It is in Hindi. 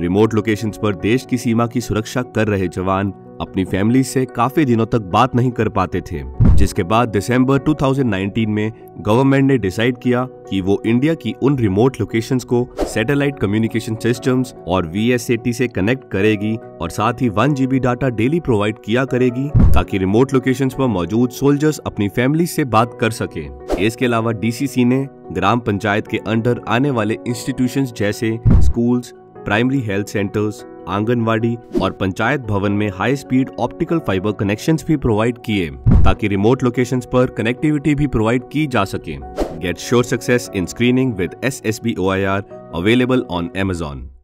रिमोट लोकेशंस पर देश की सीमा की सुरक्षा कर रहे जवान अपनी फैमिली से काफी दिनों तक बात नहीं कर पाते थे, जिसके बाद दिसंबर 2019 में गवर्नमेंट ने डिसाइड किया कि वो इंडिया की उन रिमोट लोकेशंस को सैटेलाइट कम्युनिकेशन सिस्टम्स और VSAT से कनेक्ट करेगी और साथ ही 1 GB डाटा डेली प्रोवाइड किया करेगी ताकि रिमोट लोकेशंस पर मौजूद सोल्जर्स अपनी फैमिली से बात कर सके। इसके अलावा DCC ने ग्राम पंचायत के अंडर आने वाले इंस्टीट्यूशंस जैसे schools, primary health centres, anganwadi और पंचायत भवन में high speed optical fibre connections भी प्रोवाइड किए ताकि रिमोट लोकेशंस पर कनेक्टिविटी भी प्रोवाइड की जा सके। Get sure success in screening with SSB OIR available on Amazon।